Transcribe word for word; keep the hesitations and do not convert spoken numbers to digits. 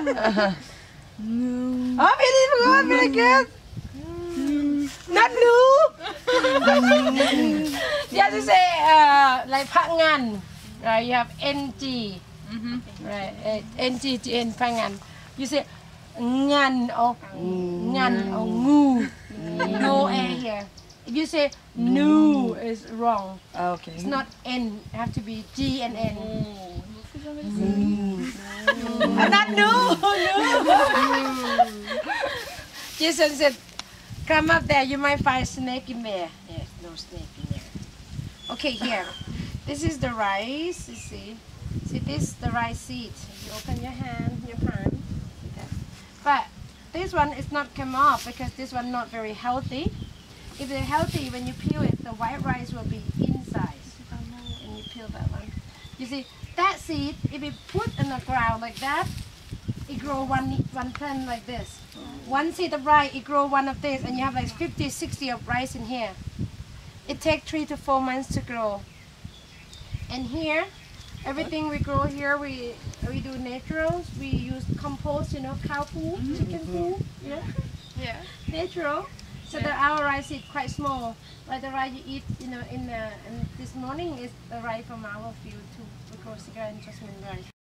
that? Uh-huh. No. Oh, hindi mo gawa, pinagkit! Not new! You have to say, uh, like, Pangan. Right, you have N G. Mm-hmm. Right, N G T N, Pangan. You say, Ngan or Ngan or Ngu. No A here. If you say new is wrong. Okay. It's not N. It has to be G and N. Mm. Mm. Not new. No. Jason said, "Come up there. You might find snake in there." Yes, no snake in there. Okay, here. This is the rice. You see, see this the rice seed. You open your hand, your palm. But this one is not come off because this one not very healthy. If they're healthy, when you peel it, the white rice will be inside. And you peel that one. You see, that seed, if it put in the ground like that, it grow one one plant like this. One seed of rice, it grow one of this, and you have like fifty, sixty of rice in here. It takes three to four months to grow. And here, everything we grow here, we we do naturals. We use compost, you know, cow poo, mm-hmm. chicken poo, yeah, yeah, natural. So yeah. The our rice is quite small, but the rice you eat, you know, in the, in this morning is the rice from our field too, the Corsica and Jasmine rice.